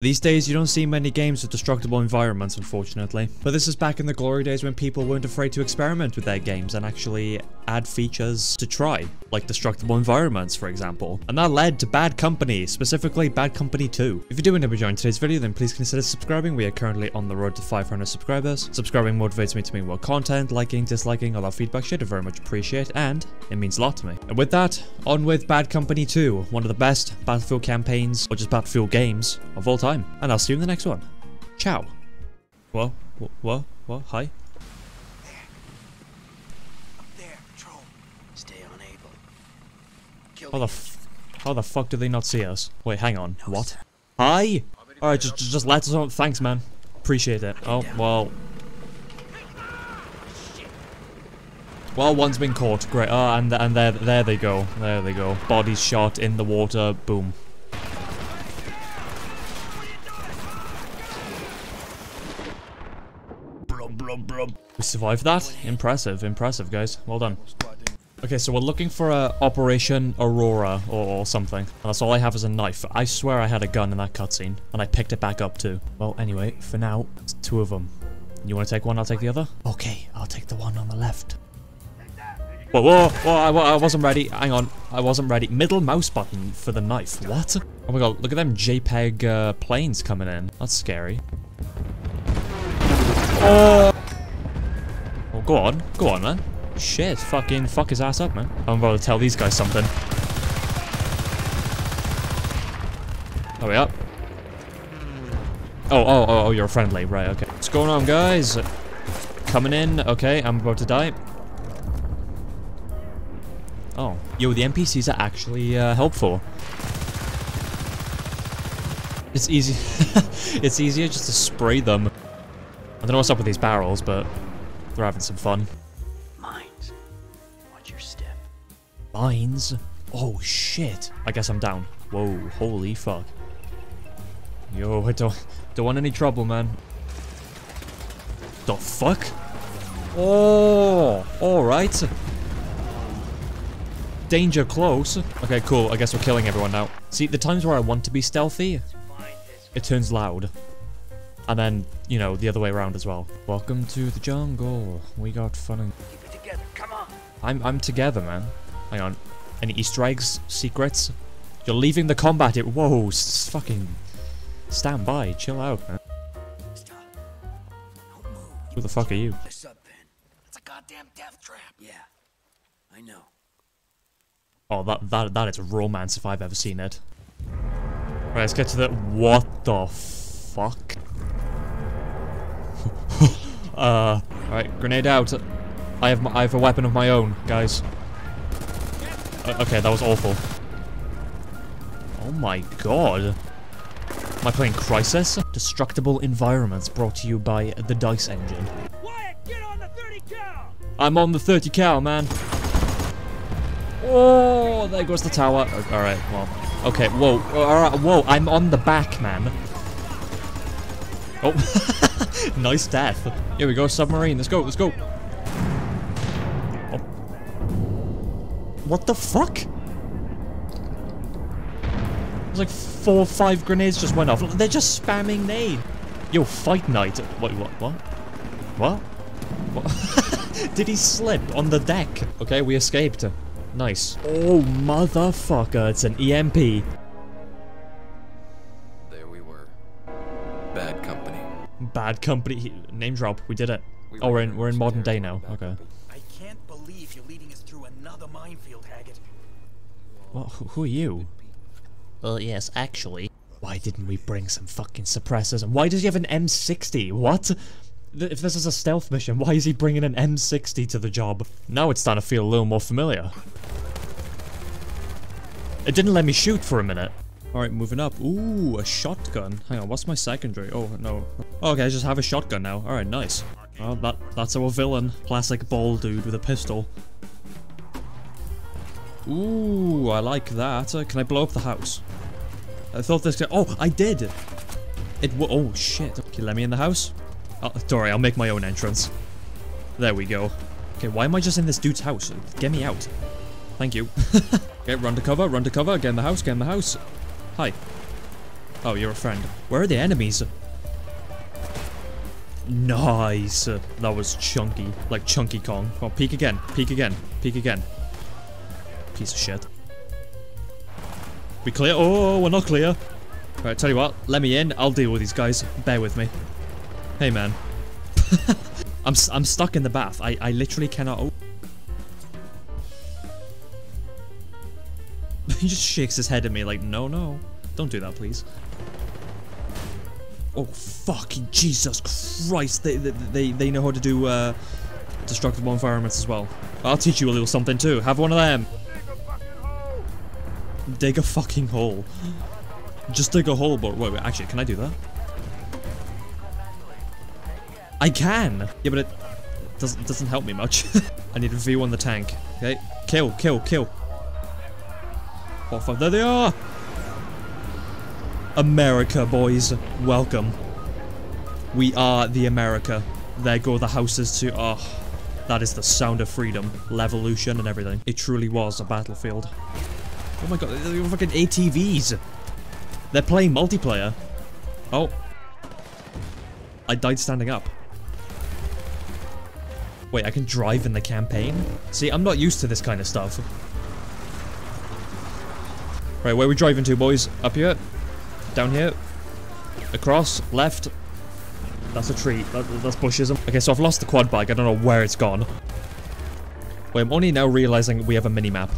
These days, you don't see many games with destructible environments, unfortunately. But this is back in the glory days when people weren't afraid to experiment with their games and actually add features to try, like destructible environments, for example. And that led to Bad Company, specifically Bad Company 2. If you do end up enjoying today's video, then please consider subscribing. We are currently on the road to 500 subscribers. Subscribing motivates me to make more content. Liking, disliking, all that feedback shit I very much appreciate, and it means a lot to me. And with that, on with Bad Company 2, one of the best Battlefield campaigns, or just Battlefield games, of all time. And I'll see you in the next one. Ciao. What? Hi. There. Up there, patrol. Stay unable. Kill how the fuck do they not see us? Wait, hang on. No, what? Sir. Hi. All right, just let us on. Thanks, man. Appreciate it. Oh well. Well, one's been caught. Great. Ah, oh, and there they go. There they go. Bodies shot in the water. Boom. We survived that? Impressive, impressive, guys. Well done. Okay, so we're looking for Operation Aurora or something. And that's all I have is a knife. I swear I had a gun in that cutscene. And I picked it back up too. Well, anyway, for now, it's two of them. You want to take one, I'll take the other? Okay, I'll take the one on the left. Whoa, I wasn't ready. Hang on, I wasn't ready. Middle mouse button for the knife. What? Oh my god, look at them JPEG planes coming in. That's scary. Oh, go on, man. Shit, fucking fuck his ass up, man. I'm about to tell these guys something. Hurry up. Oh, you're friendly, right? Okay. What's going on, guys? Coming in. Okay, I'm about to die. Oh, yo, the NPCs are actually helpful. It's easy. It's easier just to spray them. I don't know what's up with these barrels, but they're having some fun. Mines. Watch your step. Mines? Oh shit. I guess I'm down. Whoa, holy fuck. Yo, I don't want any trouble, man. The fuck? Oh, alright. Danger close. Okay, cool. I guess we're killing everyone now. See, the times where I want to be stealthy, it turns loud. And then, you know, the other way around as well. Welcome to the jungle. We got fun and... Keep it together, come on. I'm together, man. Hang on. Any Easter eggs? Secrets? You're leaving the combat. Whoa, fucking... Stand by. Chill out, man. Stop. Don't move. Who the fuck are you? That's a goddamn death trap. Yeah, I know. Oh, that is romance if I've ever seen it. Right, let's get to the... What the fuck? Alright, grenade out. I have a weapon of my own, guys. Okay, that was awful. Oh my god. Am I playing Crysis? Destructible environments brought to you by the Dice Engine. Wyatt, get on the 30 cal! I'm on the 30 cal, man. Oh, there goes the tower. Alright, well. Okay, whoa. Alright, whoa, I'm on the back, man. Oh. Nice death. Here we go, submarine. Let's go. Oh. What the fuck? There's like 4 or 5 grenades just went off. They're just spamming nade. Yo, fight night. Wait, what? Did he slip on the deck? Okay, we escaped. Nice. Oh, motherfucker. It's an EMP. There we were. Bad Company. Bad Company. Name drop. We did it. Oh, we're in modern day now. Okay. I can't believe you're leading us through another minefield, Haggett. Well, who are you? Well, yes, actually. Why didn't we bring some fucking suppressors? And why does he have an M60? What? If this is a stealth mission, why is he bringing an M60 to the job? Now it's starting to feel a little more familiar. It didn't let me shoot for a minute. Alright, moving up. Ooh, a shotgun. Hang on, what's my secondary? Oh, no. Okay, I just have a shotgun now. Alright, nice. Oh, that's our villain. Classic bald dude with a pistol. Ooh, I like that. Can I blow up the house? I thought this could- Oh, I did! Oh, shit. Okay, let me in the house. Oh, sorry, I'll make my own entrance. There we go. Okay, why am I just in this dude's house? Get me out. Thank you. Okay, run to cover. Get in the house. Hi. Oh, you're a friend. Where are the enemies? Nice. That was chunky. Like Chunky Kong. Oh, peek again. Peek again. Peek again. Piece of shit. We clear? Oh, we're not clear. Alright, tell you what. Let me in. I'll deal with these guys. Bear with me. Hey, man. I'm stuck in the bath. I literally cannot... Oh. He just shakes his head at me like, no, no. Don't do that, please. Oh, fucking Jesus Christ. They know how to do destructive environments as well. I'll teach you a little something, too. Have one of them. Dig a fucking hole. Just dig a hole, but wait, actually, can I do that? I can! Yeah, but it doesn't help me much. I need a view on the tank. Okay. Kill, kill, kill. Oh, fuck, there they are! America, boys. Welcome. We are the America. There go the houses to... Oh, that is the sound of freedom. Levolution and everything. It truly was a battlefield. Oh my god, they're fucking ATVs! They're playing multiplayer. Oh. I died standing up. Wait, I can drive in the campaign? See, I'm not used to this kind of stuff. Right, where are we driving to, boys? Up here? Down here? Across? Left? That's a tree. That's bushes. Okay, so I've lost the quad bike. I don't know where it's gone. Wait, I'm only now realizing we have a mini-map.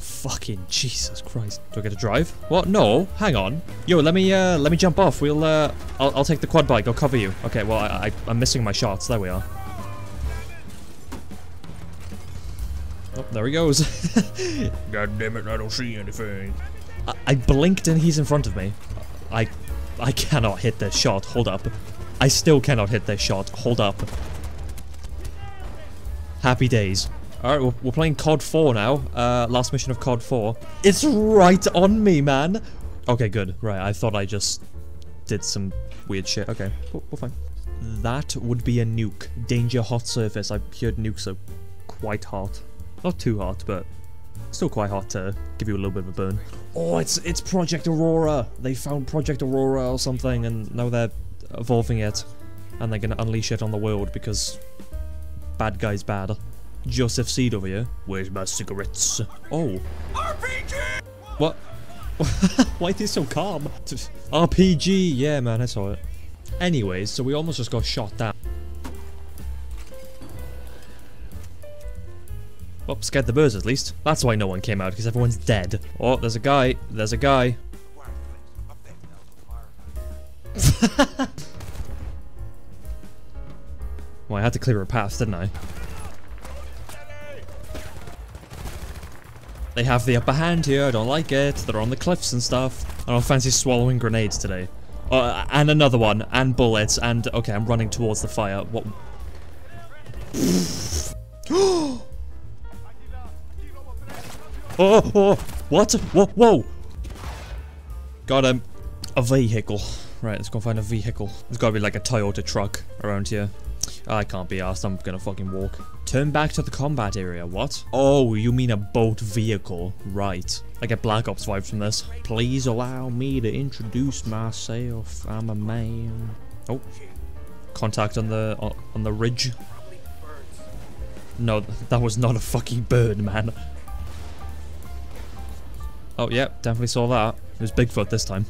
Fucking Jesus Christ. Do I get to drive? What? No. Hang on. Yo, let me jump off. We'll, I'll take the quad bike. I'll cover you. Okay, well, I'm missing my shots. There we are. Oh, there he goes. God damn it, I don't see anything. I blinked and he's in front of me. I cannot hit this shot. Hold up. I still cannot hit this shot. Hold up. Happy days. Alright, we're playing COD 4 now. Last mission of COD 4. It's right on me, man! Okay, good. Right, I thought I just did some weird shit. Okay, we're fine. That would be a nuke. Danger hot surface. I heard nukes are quite hot. Not too hot, but still quite hot to give you a little bit of a burn. Oh, it's Project Aurora! They found Project Aurora or something, and now they're evolving it. And they're gonna unleash it on the world because... bad guy's bad. Joseph Seed over here. Where's my cigarettes? Oh. RPG! What? Why is he so calm? RPG! Yeah, man, I saw it. Anyways, so we almost just got shot down. Oh, scared the birds at least. That's why no one came out, because everyone's dead. Oh, there's a guy. There's a guy. Well, I had to clear a path, didn't I? They have the upper hand here, I don't like it. They're on the cliffs and stuff. I don't fancy swallowing grenades today. And another one, and bullets, and... Okay, I'm running towards the fire. What? Oh! Oh! What? Whoa! Whoa! Got him. A vehicle. Right, let's go find a vehicle. There's gotta be like a Toyota truck around here. I can't be arsed, I'm gonna fucking walk. Turn back to the combat area, what? Oh, you mean a boat vehicle, right. I get Black Ops vibes from this. Please allow me to introduce myself, I'm a man. Oh, contact on the ridge. No, that was not a fucking bird, man. Oh, yeah, definitely saw that. It was Bigfoot this time.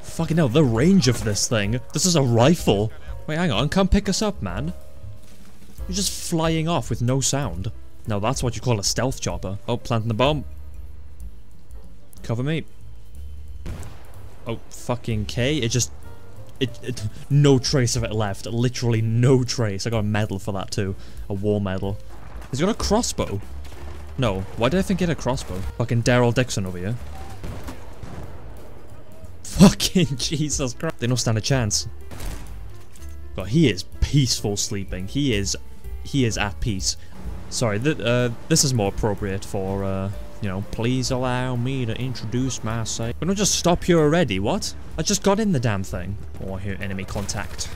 Fucking hell, the range of this thing. This is a rifle. Wait, hang on, come pick us up, man. You're just flying off with no sound. Now that's what you call a stealth chopper. Oh, planting the bomb. Cover me. Oh, fucking K. It just... no trace of it left. Literally no trace. I got a medal for that too. A war medal. He's got a crossbow. No, why did I think he had a crossbow? Fucking Daryl Dixon over here. Fucking Jesus Christ. They don't stand a chance. God, he is peaceful sleeping. He is at peace. Sorry, this is more appropriate for, you know, please allow me to introduce myself. But don't just stop here already, what? I just got in the damn thing. Oh, I hear enemy contact.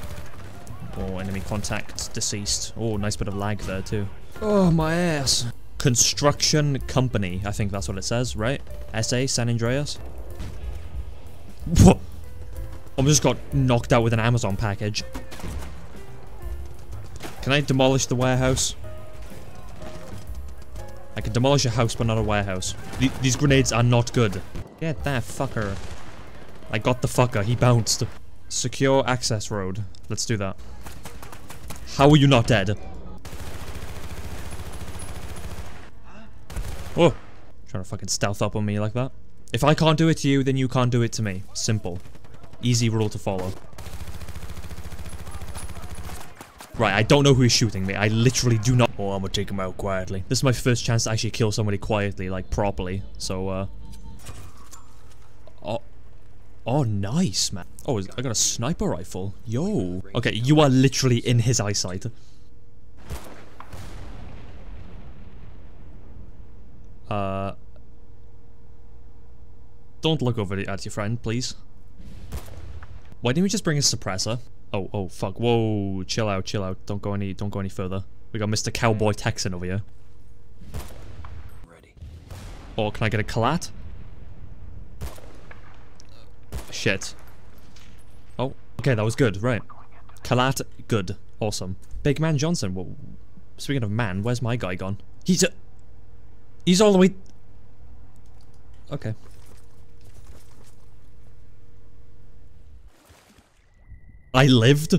or enemy contact deceased. Oh, nice bit of lag there too. Oh, my ass. Construction company, I think that's what it says, right? SA, San Andreas. What? I just got knocked out with an Amazon package. Can I demolish the warehouse? I can demolish a house, but not a warehouse. These grenades are not good. Get that fucker. I got the fucker, he bounced. Secure access road. Let's do that. How are you not dead? Oh, trying to fucking stealth up on me like that. If I can't do it to you, then you can't do it to me. Simple. Easy rule to follow. Right, I don't know who's shooting me. I literally do not- Oh, I'm gonna take him out quietly. This is my first chance to actually kill somebody quietly, like, properly. So, Oh, nice, man. Oh, I got a sniper rifle. Yo. Okay, you are literally in his eyesight. Don't look over at your friend, please. Why didn't we just bring a suppressor? Oh, fuck. Whoa, chill out. Don't go any further. We got Mr. Cowboy Texan over here. Ready. Oh, can I get a collat? Shit. Oh, okay, that was good, right. Collat, good. Awesome. Big Man Johnson. Well, speaking of man, where's my guy gone? He's all the way... Okay. I lived?